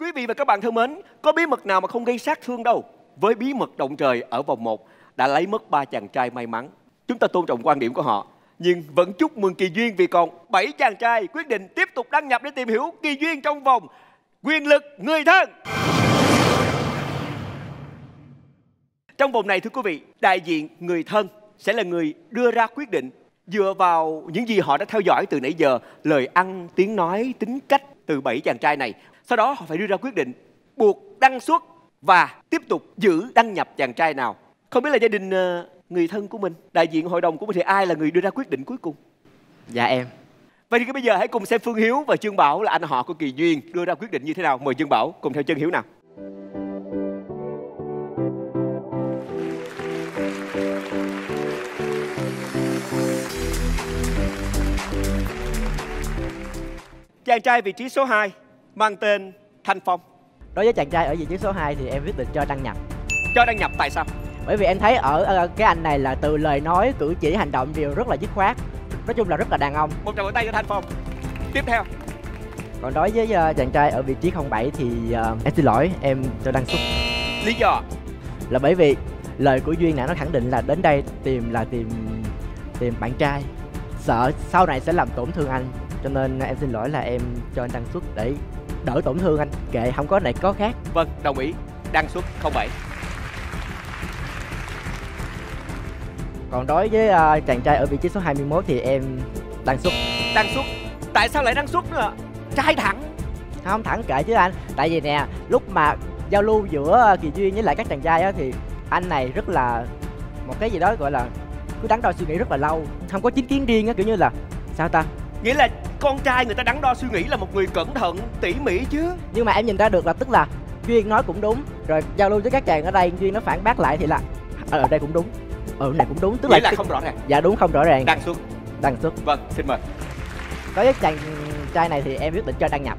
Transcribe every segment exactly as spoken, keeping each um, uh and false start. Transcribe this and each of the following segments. Quý vị và các bạn thân mến, có bí mật nào mà không gây sát thương đâu. Với bí mật động trời ở vòng một đã lấy mất ba chàng trai may mắn. Chúng ta tôn trọng quan điểm của họ, nhưng vẫn chúc mừng Kỳ Duyên vì còn bảy chàng trai quyết định tiếp tục đăng nhập để tìm hiểu Kỳ Duyên trong vòng quyền lực người thân. Trong vòng này thưa quý vị, đại diện người thân sẽ là người đưa ra quyết định dựa vào những gì họ đã theo dõi từ nãy giờ, lời ăn, tiếng nói, tính cách từ bảy chàng trai này. Sau đó họ phải đưa ra quyết định buộc đăng xuất và tiếp tục giữ đăng nhập chàng trai nào. Không biết là gia đình người thân của mình, đại diện hội đồng của mình thì ai là người đưa ra quyết định cuối cùng? Dạ em. Vậy thì bây giờ hãy cùng xem Phương Hiếu và Trương Bảo là anh họ của Kỳ Duyên đưa ra quyết định như thế nào. Mời Trương Bảo cùng theo chân Hiếu nào. Chàng trai vị trí số hai mang tên Thanh Phong. Đối với chàng trai ở vị trí số hai thì em quyết định cho đăng nhập. Cho đăng nhập tại sao? Bởi vì em thấy ở cái anh này là từ lời nói, cử chỉ, hành động đều rất là dứt khoát. Nói chung là rất là đàn ông. Một tràng vỗ tay cho Thanh Phong. Tiếp theo. Còn đối với chàng trai ở vị trí không bảy thì uh, em xin lỗi, em cho đăng xuất. Lý do? Là bởi vì lời của Duyên đã nó khẳng định là đến đây tìm là tìm tìm bạn trai. Sợ sau này sẽ làm tổn thương anh. Cho nên em xin lỗi là em cho anh đăng xuất để đỡ tổn thương anh. Kệ, không có này có khác. Vâng, đồng ý. Đăng xuất không bảy. Còn đối với uh, chàng trai ở vị trí số hai mươi mốt thì em đăng xuất. Đăng xuất? Tại sao lại đăng xuất nữa? Trai thẳng. Không, thẳng kệ chứ anh. Tại vì nè, lúc mà giao lưu giữa Kỳ Duyên với lại các chàng trai á, thì anh này rất là một cái gì đó gọi là cứ đắn đo suy nghĩ rất là lâu, không có chính kiến riêng á, kiểu như là sao ta? Nghĩa là con trai người ta đắn đo suy nghĩ là một người cẩn thận, tỉ mỉ chứ. Nhưng mà em nhìn ra được là tức là Duyên nói cũng đúng, rồi giao lưu với các chàng ở đây Duyên nó phản bác lại thì là ở đây cũng đúng, ở này cũng đúng, tức nghĩa là, là không rõ ràng. Dạ đúng, không rõ ràng. Đăng xuất. Đăng xuất. Vâng, xin mời. Đối với chàng trai này thì em quyết định cho đăng nhập.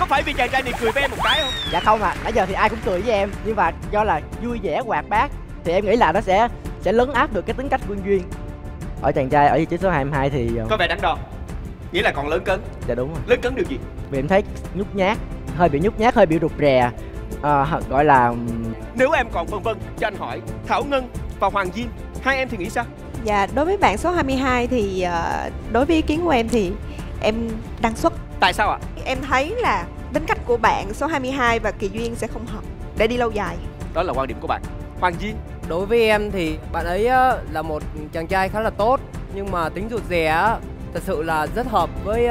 Có phải vì chàng trai này cười với em một cái không? Dạ không ạ, à. Nãy giờ thì ai cũng cười với em, nhưng mà do là vui vẻ hoạt bát thì em nghĩ là nó sẽ sẽ lấn áp được cái tính cách của Duyên. Ở chàng trai ở vị trí số hai mươi hai thì có vẻ đắn đo, nghĩa là còn lớn cấn. Dạ đúng rồi. Lớn cấn điều gì? Vì em thấy nhút nhát, hơi bị nhút nhát, hơi bị rụt rè, à, gọi là. Nếu em còn vân vân cho anh hỏi Thảo Ngân và Hoàng Diên, hai em thì nghĩ sao? Dạ đối với bạn số hai mươi hai thì đối với ý kiến của em thì em đăng xuất. Tại sao ạ? À? Em thấy là tính cách của bạn số hai mươi hai và Kỳ Duyên sẽ không hợp để đi lâu dài. Đó là quan điểm của bạn. Hoàng Diên? Đối với em thì bạn ấy là một chàng trai khá là tốt, nhưng mà tính rụt rè thật sự là rất hợp với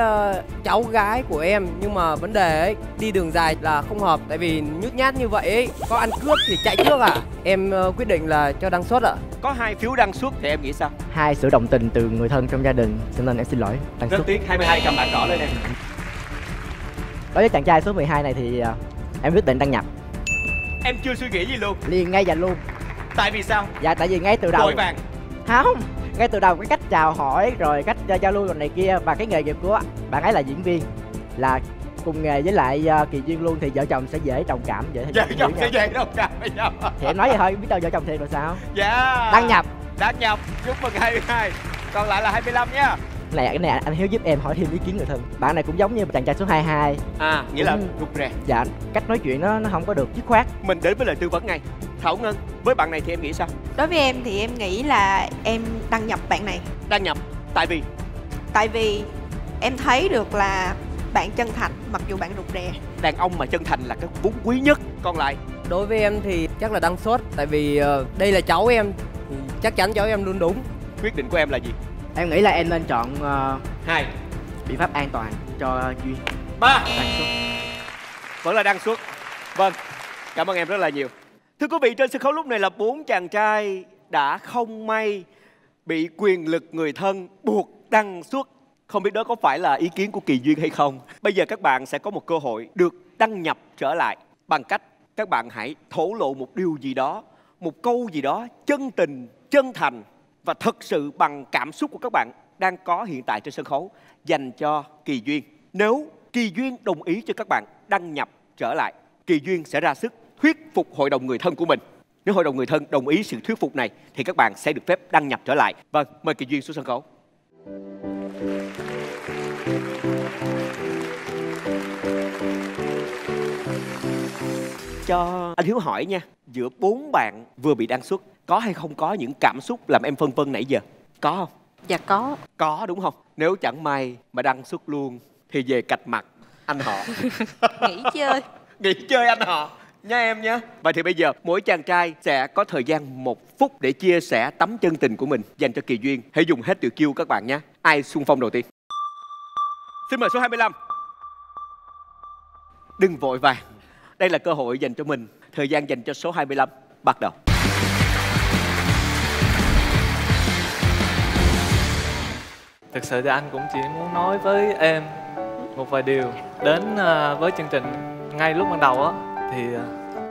cháu gái của em. Nhưng mà vấn đề ấy, đi đường dài là không hợp. Tại vì nhút nhát như vậy ấy, có ăn cướp thì chạy trước ạ. À. Em quyết định là cho đăng xuất ạ. À. Có hai phiếu đăng xuất thì em nghĩ sao? Hai sự đồng tình từ người thân trong gia đình, cho nên em xin lỗi đăng xuất. Rất tiếc, hai mươi hai cầm bảng đỏ lên em. Đối với chàng trai số mười hai này thì em quyết định đăng nhập. Em chưa suy nghĩ gì luôn? Liền ngay và luôn. Tại vì sao? Dạ tại vì ngay từ đầu. Vội vàng. Không, ngay từ đầu cái cách chào hỏi rồi cách giao lưu rồi này kia, và cái nghề nghiệp của bạn ấy là diễn viên, là cùng nghề với lại Kỳ Duyên luôn thì vợ chồng sẽ dễ đồng cảm. Dễ vợ chồng sẽ dễ đồng cảm với nhau. Thì em nói vậy thôi, biết đâu vợ chồng thiệt rồi sao? Dạ. Đăng nhập. Đăng nhập. Chúc mừng hai mươi hai. Còn lại là hai mươi lăm nha. Này cái này anh Hiếu giúp em hỏi thêm ý kiến người thân. Bạn này cũng giống như chàng trai số hai mươi hai. À, nghĩa cũng... là rụt rè. Dạ, cách nói chuyện nó nó không có được dứt khoát. Mình đến với lời tư vấn ngay. Thảo Ngân, với bạn này thì em nghĩ sao? Đối với em thì em nghĩ là em đăng nhập bạn này. Đăng nhập, tại vì? Tại vì em thấy được là bạn chân thành, mặc dù bạn rụt rè. Đàn ông mà chân thành là cái vốn quý nhất. Còn lại? Đối với em thì chắc là đăng xuất. Tại vì đây là cháu em, chắc chắn cháu em luôn đúng. Quyết định của em là gì? Em nghĩ là em nên chọn uh, hai biện pháp an toàn cho Duyên. Ba. Vẫn là đăng xuất. Vâng, cảm ơn em rất là nhiều. Thưa quý vị, trên sân khấu lúc này là bốn chàng trai đã không may bị quyền lực người thân buộc đăng xuất. Không biết đó có phải là ý kiến của Kỳ Duyên hay không. Bây giờ các bạn sẽ có một cơ hội được đăng nhập trở lại bằng cách các bạn hãy thổ lộ một điều gì đó, một câu gì đó chân tình, chân thành và thật sự bằng cảm xúc của các bạn đang có hiện tại trên sân khấu dành cho Kỳ Duyên. Nếu Kỳ Duyên đồng ý cho các bạn đăng nhập trở lại, Kỳ Duyên sẽ ra sức thuyết phục hội đồng người thân của mình. Nếu hội đồng người thân đồng ý sự thuyết phục này thì các bạn sẽ được phép đăng nhập trở lại. Vâng, mời Kỳ Duyên xuống sân khấu. cho anh Hiếu hỏi nha, giữa bốn bạn vừa bị đăng xuất có hay không có những cảm xúc làm em phân vân nãy giờ? Có không? Dạ có. Có đúng không? Nếu chẳng may mà đăng xuất luôn thì về cạch mặt anh họ. Nghỉ chơi. Nghỉ chơi anh họ nha em nha. Vậy thì bây giờ mỗi chàng trai sẽ có thời gian một phút để chia sẻ tấm chân tình của mình dành cho Kỳ Duyên. Hãy dùng hết tuyệt chiêu các bạn nhé. Ai xung phong đầu tiên? Xin mời số hai mươi lăm. Đừng vội vàng, đây là cơ hội dành cho mình. Thời gian dành cho số hai mươi lăm bắt đầu. Thực sự thì anh cũng chỉ muốn nói với em một vài điều. Đến với chương trình ngay lúc ban đầu á thì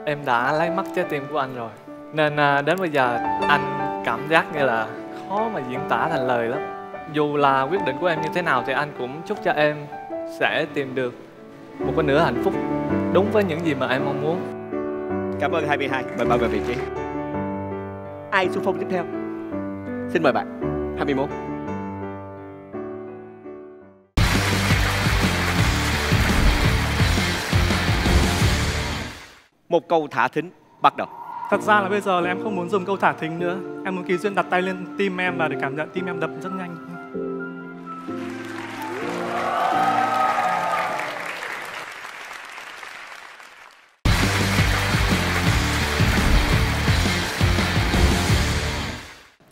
em đã lấy mất trái tim của anh rồi, nên đến bây giờ anh cảm giác như là khó mà diễn tả thành lời lắm. Dù là quyết định của em như thế nào thì anh cũng chúc cho em sẽ tìm được một cái nửa hạnh phúc đúng với những gì mà em mong muốn. Cảm ơn hai mươi hai. Mời bạn về vị trí. Ai xung phong tiếp theo? Xin mời bạn hai mươi mốt. Một câu thả thính bắt đầu. Thật ra là bây giờ là em không muốn dùng câu thả thính nữa. Em muốn Kỳ Duyên đặt tay lên tim em và để cảm nhận tim em đập rất nhanh.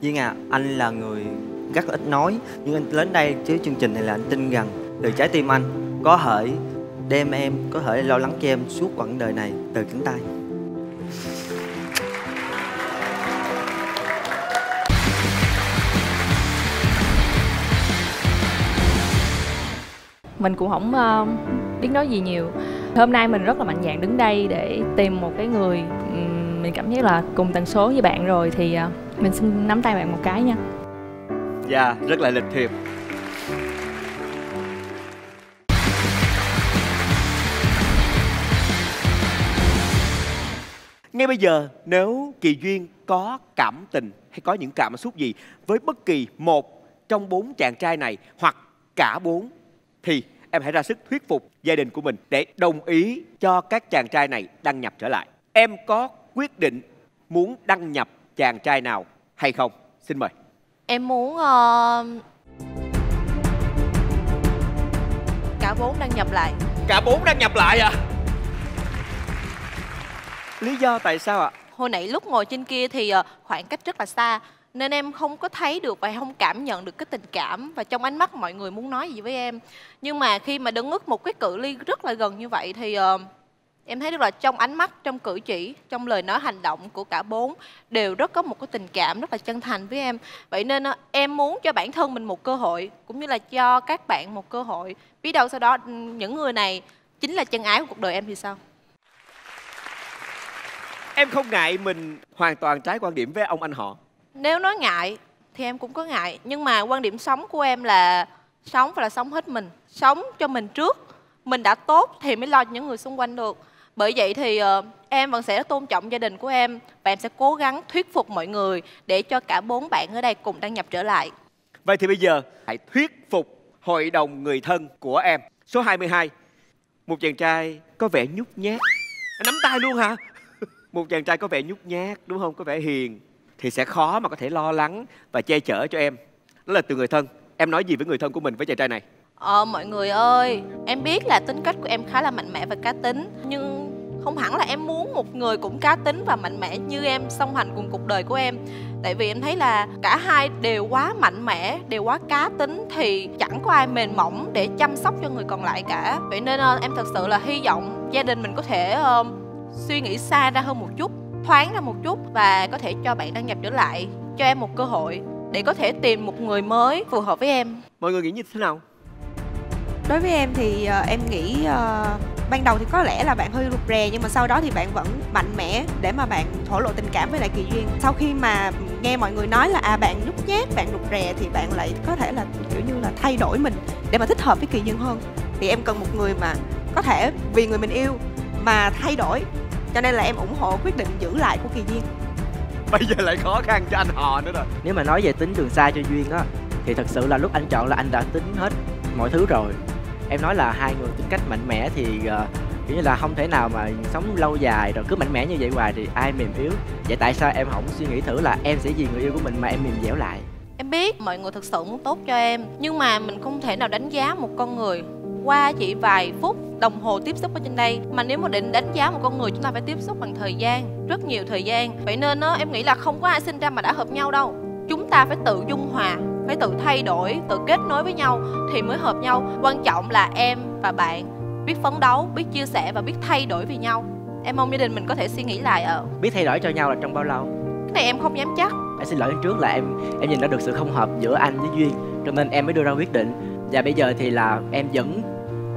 Duyên à, anh là người rất ít nói, nhưng anh đến đây chứ chương trình này là anh tin rằng từ trái tim anh có thể đem em, có thể lo lắng cho em suốt quãng đời này từ cánh tay. Mình cũng không uh, biết nói gì nhiều. Hôm nay mình rất là mạnh dạn đứng đây để tìm một cái người um, mình cảm thấy là cùng tần số với bạn rồi thì uh, mình xin nắm tay bạn một cái nha. Dạ, yeah, rất là lịch thiệp. Ngay bây giờ nếu Kỳ Duyên có cảm tình hay có những cảm xúc gì với bất kỳ một trong bốn chàng trai này hoặc cả bốn thì em hãy ra sức thuyết phục gia đình của mình để đồng ý cho các chàng trai này đăng nhập trở lại. Em có quyết định muốn đăng nhập chàng trai nào hay không? Xin mời. Em muốn uh... cả bốn đăng nhập lại. Cả bốn đăng nhập lại à? Lý do tại sao ạ? Hồi nãy lúc ngồi trên kia thì khoảng cách rất là xa nên em không có thấy được và không cảm nhận được cái tình cảm và trong ánh mắt mọi người muốn nói gì với em. Nhưng mà khi mà đứng ước một cái cự ly rất là gần như vậy thì uh, em thấy được là trong ánh mắt, trong cử chỉ, trong lời nói hành động của cả bốn đều rất có một cái tình cảm rất là chân thành với em. Vậy nên uh, em muốn cho bản thân mình một cơ hội cũng như là cho các bạn một cơ hội. Biết đâu sau đó những người này chính là chân ái của cuộc đời em thì sao? Em không ngại mình hoàn toàn trái quan điểm với ông anh họ. Nếu nói ngại thì em cũng có ngại. Nhưng mà quan điểm sống của em là sống và là sống hết mình. Sống cho mình trước. Mình đã tốt thì mới lo cho những người xung quanh được. Bởi vậy thì uh, em vẫn sẽ tôn trọng gia đình của em. Và em sẽ cố gắng thuyết phục mọi người để cho cả bốn bạn ở đây cùng đăng nhập trở lại. Vậy thì bây giờ hãy thuyết phục hội đồng người thân của em. Số hai mươi hai. Một chàng trai có vẻ nhút nhát. Nắm tay luôn hả? Một chàng trai có vẻ nhút nhát đúng không, có vẻ hiền thì sẽ khó mà có thể lo lắng và che chở cho em. Đó là từ người thân. Em nói gì với người thân của mình với chàng trai này? Ờ mọi người ơi, em biết là tính cách của em khá là mạnh mẽ và cá tính, nhưng không hẳn là em muốn một người cũng cá tính và mạnh mẽ như em song hành cùng cuộc đời của em. Tại vì em thấy là cả hai đều quá mạnh mẽ, đều quá cá tính thì chẳng có ai mềm mỏng để chăm sóc cho người còn lại cả. Vậy nên em thật sự là hy vọng gia đình mình có thể suy nghĩ xa ra hơn một chút, thoáng ra một chút và có thể cho bạn đăng nhập trở lại, cho em một cơ hội để có thể tìm một người mới phù hợp với em. Mọi người nghĩ như thế nào? Đối với em thì uh, em nghĩ uh, ban đầu thì có lẽ là bạn hơi rụt rè, nhưng mà sau đó thì bạn vẫn mạnh mẽ để mà bạn thổ lộ tình cảm với lại Kỳ Duyên. Sau khi mà nghe mọi người nói là à bạn nhút nhát, bạn rụt rè thì bạn lại có thể là kiểu như là thay đổi mình để mà thích hợp với Kỳ Duyên hơn. Thì em cần một người mà có thể vì người mình yêu mà thay đổi. Cho nên là em ủng hộ quyết định giữ lại của Kỳ Duyên. Bây giờ lại khó khăn cho anh họ nữa rồi. Nếu mà nói về tính đường xa cho Duyên á thì thật sự là lúc anh chọn là anh đã tính hết mọi thứ rồi. Em nói là hai người tính cách mạnh mẽ thì Kiểu như là không thể nào mà sống lâu dài rồi cứ mạnh mẽ như vậy hoài thì ai mềm yếu. Vậy tại sao em không suy nghĩ thử là em sẽ vì người yêu của mình mà em mềm dẻo lại? Em biết mọi người thực sự muốn tốt cho em, nhưng mà mình không thể nào đánh giá một con người qua chỉ vài phút đồng hồ tiếp xúc ở trên đây. Mà nếu mà định đánh giá một con người, chúng ta phải tiếp xúc bằng thời gian, rất nhiều thời gian. Vậy nên đó, em nghĩ là không có ai sinh ra mà đã hợp nhau đâu. Chúng ta phải tự dung hòa, phải tự thay đổi, tự kết nối với nhau thì mới hợp nhau. Quan trọng là em và bạn biết phấn đấu, biết chia sẻ và biết thay đổi vì nhau. Em mong gia đình mình có thể suy nghĩ lại. Ờ, biết thay đổi cho nhau là trong bao lâu? Cái này em không dám chắc. Em xin lỗi trước là em em nhìn ra được sự không hợp giữa anh với Duyên, cho nên em mới đưa ra quyết định. Và bây giờ thì là em vẫn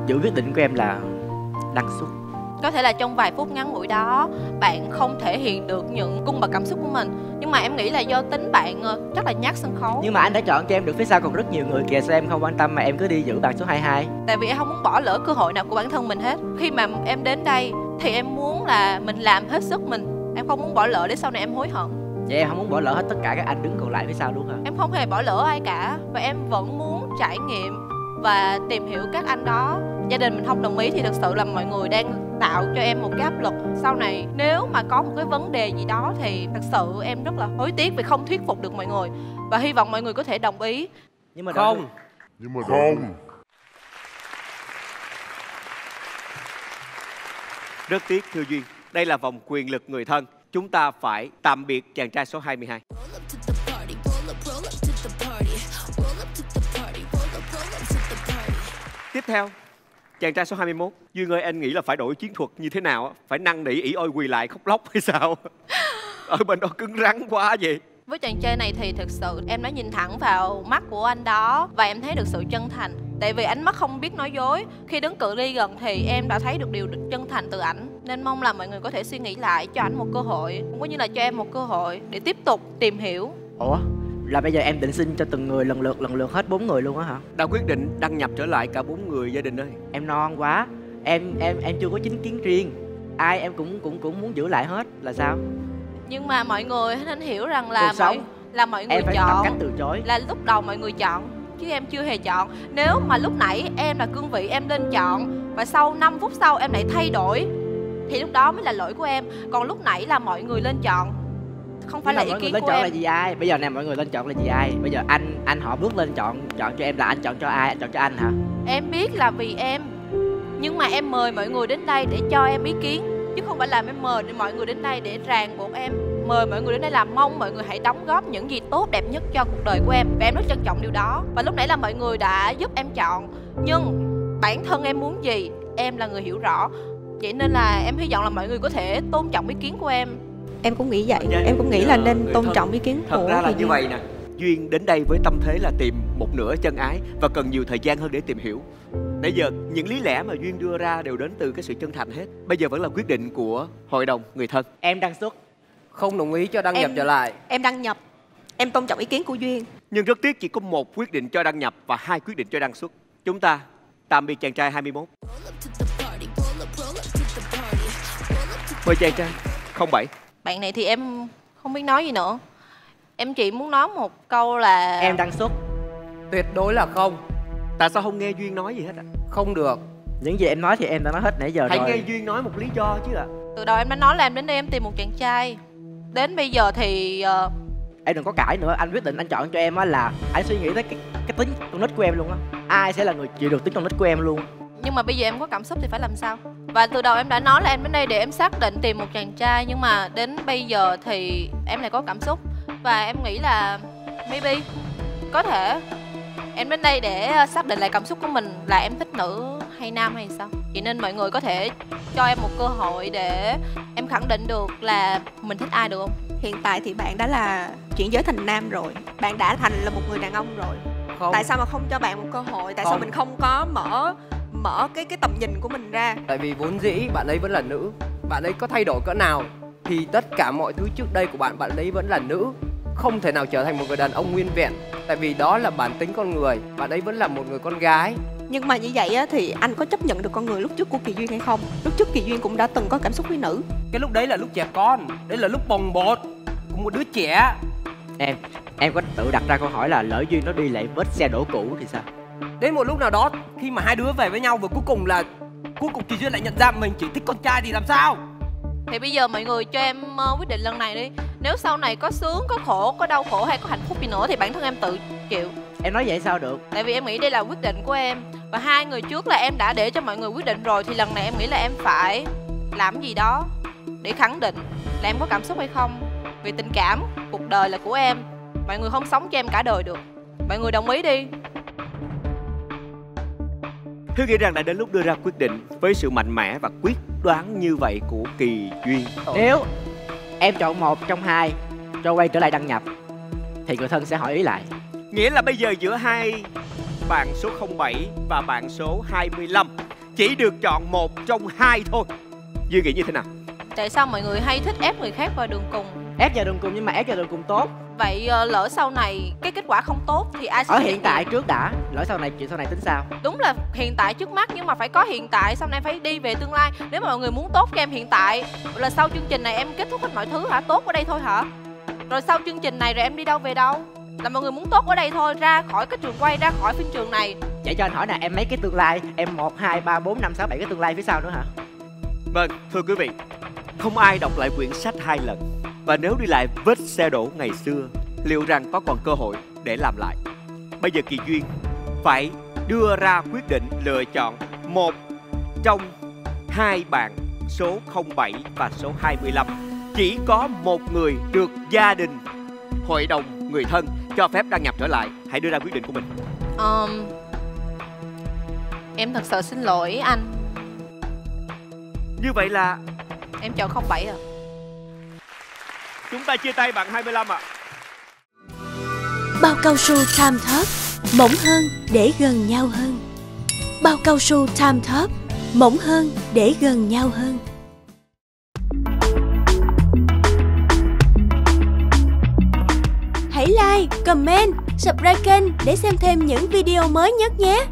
giữ quyết định của em là đăng xuất. Có thể là trong vài phút ngắn ngủi đó bạn không thể hiện được những cung bậc cảm xúc của mình, nhưng mà em nghĩ là do tính bạn rất là nhát sân khấu. Nhưng mà anh đã chọn cho em được, phía sau còn rất nhiều người kìa, sao em không quan tâm mà em cứ đi giữ bạn số hai mươi hai? Tại vì em không muốn bỏ lỡ cơ hội nào của bản thân mình hết. Khi mà em đến đây thì em muốn là mình làm hết sức mình, em không muốn bỏ lỡ để sau này em hối hận. Vậy em không muốn bỏ lỡ hết tất cả các anh đứng còn lại phía sau luôn hả? Em không hề bỏ lỡ ai cả, và em vẫn muốn trải nghiệm và tìm hiểu các anh đó. Gia đình mình không đồng ý thì thật sự là mọi người đang tạo cho em một cái áp lực. Sau này nếu mà có một cái vấn đề gì đó thì thật sự em rất là hối tiếc vì không thuyết phục được mọi người. Và hy vọng mọi người có thể đồng ý. Nhưng mà không. Nhưng mà không. Không. Rất tiếc thưa Duyên, đây là vòng quyền lực người thân. Chúng ta phải tạm biệt chàng trai số hai mươi hai. Tiếp theo, chàng trai số hai mươi mốt. Duyên ơi, anh nghĩ là phải đổi chiến thuật như thế nào? Phải năn nỉ ỉ ôi quỳ lại khóc lóc hay sao? Ở bên đó cứng rắn quá vậy. Với chàng trai này thì thực sự em đã nhìn thẳng vào mắt của anh đó và em thấy được sự chân thành. Tại vì ánh mắt không biết nói dối. Khi đứng cự ly gần thì em đã thấy được điều chân thành từ ảnh. Nên mong là mọi người có thể suy nghĩ lại, cho ảnh một cơ hội, cũng có như là cho em một cơ hội để tiếp tục tìm hiểu. Ủa? Là bây giờ em định xin cho từng người lần lượt lần lượt hết bốn người luôn á hả? Đã quyết định đăng nhập trở lại cả bốn người gia đình ơi. Em non quá. Em em em chưa có chính kiến riêng. Ai em cũng cũng cũng muốn giữ lại hết là sao? Nhưng mà mọi người nên hiểu rằng là mọi, là mọi người em phải chọn tập cách từ chối. Là lúc đầu mọi người chọn chứ em chưa hề chọn. Nếu mà lúc nãy em là cương vị em nên chọn và sau năm phút sau em lại thay đổi thì lúc đó mới là lỗi của em. Còn lúc nãy là mọi người lên chọn, không phải là ý kiến của em. Mọi người lên chọn là gì ai? Bây giờ nè, mọi người lên chọn là gì ai? Bây giờ anh anh họ bước lên chọn chọn cho em là anh chọn cho ai? Anh chọn cho anh hả? Em biết là vì em, nhưng mà em mời mọi người đến đây để cho em ý kiến chứ không phải là em mời mọi người đến đây để ràng buộc em. Mời mọi người đến đây là mong mọi người hãy đóng góp những gì tốt đẹp nhất cho cuộc đời của em, và em rất trân trọng điều đó. Và lúc nãy là mọi người đã giúp em chọn, nhưng bản thân em muốn gì em là người hiểu rõ. Vậy nên là em hy vọng là mọi người có thể tôn trọng ý kiến của em. Em cũng nghĩ vậy, em cũng nghĩ là nên tôn trọng ý kiến của. Thật ra là như vậy nè, Duyên đến đây với tâm thế là tìm một nửa chân ái và cần nhiều thời gian hơn để tìm hiểu. Nãy giờ những lý lẽ mà Duyên đưa ra đều đến từ cái sự chân thành hết. Bây giờ vẫn là quyết định của hội đồng người thân. Em đăng xuất. Không đồng ý cho đăng em, nhập trở lại. Em đăng nhập. Em tôn trọng ý kiến của Duyên. Nhưng rất tiếc chỉ có một quyết định cho đăng nhập và hai quyết định cho đăng xuất. Chúng ta tạm biệt chàng trai hai mươi mốt. Mời chàng trai không bảy. Bạn này thì em không biết nói gì nữa. Em chỉ muốn nói một câu là em đăng xuất. Tuyệt đối là không. Tại sao không nghe Duyên nói gì hết ạ? À? Không được. Những gì em nói thì em đã nói hết nãy giờ. Hãy rồi. Hãy nghe Duyên nói một lý do chứ ạ. À. Từ đầu em đã nói là em đến đây em tìm một chàng trai. Đến bây giờ thì uh... em đừng có cãi nữa. Anh quyết định anh chọn cho em á là anh suy nghĩ tới cái, cái tính con nít của em luôn á. Ai sẽ là người chịu được tính con nít của em luôn. Nhưng mà bây giờ em có cảm xúc thì phải làm sao? Và từ đầu em đã nói là em đến đây để em xác định tìm một chàng trai. Nhưng mà đến bây giờ thì em lại có cảm xúc. Và em nghĩ là maybe có thể em đến đây để xác định lại cảm xúc của mình là em thích nữ hay nam hay sao. Vậy nên mọi người có thể cho em một cơ hội để em khẳng định được là mình thích ai được không? Hiện tại thì bạn đã là chuyển giới thành nam rồi. Bạn đã thành là một người đàn ông rồi. Không. Tại sao mà không cho bạn một cơ hội? Tại không. Sao mình không có mở... mở cái cái tầm nhìn của mình ra. Tại vì vốn dĩ bạn ấy vẫn là nữ. Bạn ấy có thay đổi cỡ nào thì tất cả mọi thứ trước đây của bạn, bạn ấy vẫn là nữ. Không thể nào trở thành một người đàn ông nguyên vẹn. Tại vì đó là bản tính con người. Bạn ấy vẫn là một người con gái. Nhưng mà như vậy á, thì anh có chấp nhận được con người lúc trước của Kỳ Duyên hay không? Lúc trước Kỳ Duyên cũng đã từng có cảm xúc với nữ. Cái lúc đấy là lúc trẻ con. Đấy là lúc bồng bột của một đứa trẻ. Em, em có tự đặt ra câu hỏi là lỡ Duyên nó đi lại vết xe đổ cũ thì sao? Đến một lúc nào đó khi mà hai đứa về với nhau và cuối cùng là Cuối cùng Kỳ Duyên lại nhận ra mình chỉ thích con trai thì làm sao? Thì bây giờ mọi người cho em quyết định lần này đi. Nếu sau này có sướng, có khổ, có đau khổ hay có hạnh phúc gì nữa thì bản thân em tự chịu. Em nói vậy sao được? Tại vì em nghĩ đây là quyết định của em. Và hai người trước là em đã để cho mọi người quyết định rồi. Thì lần này em nghĩ là em phải làm gì đó để khẳng định là em có cảm xúc hay không. Vì tình cảm, cuộc đời là của em. Mọi người không sống cho em cả đời được. Mọi người đồng ý đi. Hiếu nghĩ rằng đã đến lúc đưa ra quyết định. Với sự mạnh mẽ và quyết đoán như vậy của Kỳ Duyên, nếu em chọn một trong hai rồi quay trở lại đăng nhập thì người thân sẽ hỏi ý lại. Nghĩa là bây giờ giữa hai bạn số không bảy và bạn số hai mươi lăm chỉ được chọn một trong hai thôi. Duyên nghĩ như thế nào? Tại sao mọi người hay thích ép người khác vào đường cùng? Ép vào đường cùng nhưng mà ép vào đường cùng tốt. Vậy lỡ sau này cái kết quả không tốt thì ai sẽ... Ở hiện tại trước đã, lỡ sau này chuyện sau này tính sao? Đúng là hiện tại trước mắt nhưng mà phải có hiện tại, sau này phải đi về tương lai. Nếu mà mọi người muốn tốt cho em hiện tại là sau chương trình này em kết thúc hết mọi thứ hả? Tốt ở đây thôi hả? Rồi sau chương trình này rồi em đi đâu về đâu? Là mọi người muốn tốt ở đây thôi, ra khỏi cái trường quay, ra khỏi phim trường này. Vậy cho anh hỏi nè, em mấy cái tương lai, em một, hai, ba, bốn, năm, sáu, bảy cái tương lai phía sau nữa hả? Vâng, thưa quý vị, không ai đọc lại quyển sách hai lần. Và nếu đi lại vết xe đổ ngày xưa, liệu rằng có còn cơ hội để làm lại? Bây giờ Kỳ Duyên phải đưa ra quyết định lựa chọn một trong hai bạn số không bảy và số hai mươi lăm. Chỉ có một người được gia đình, hội đồng người thân cho phép đăng nhập trở lại. Hãy đưa ra quyết định của mình. um, Em thật sự xin lỗi anh. Như vậy là em chọn không bảy à? Chúng ta chia tay bạn hai mươi lăm ạ. À. Bao cao su Time Top, mỏng hơn để gần nhau hơn. Bao cao su Time Top, mỏng hơn để gần nhau hơn. Hãy like, comment, subscribe kênh để xem thêm những video mới nhất nhé.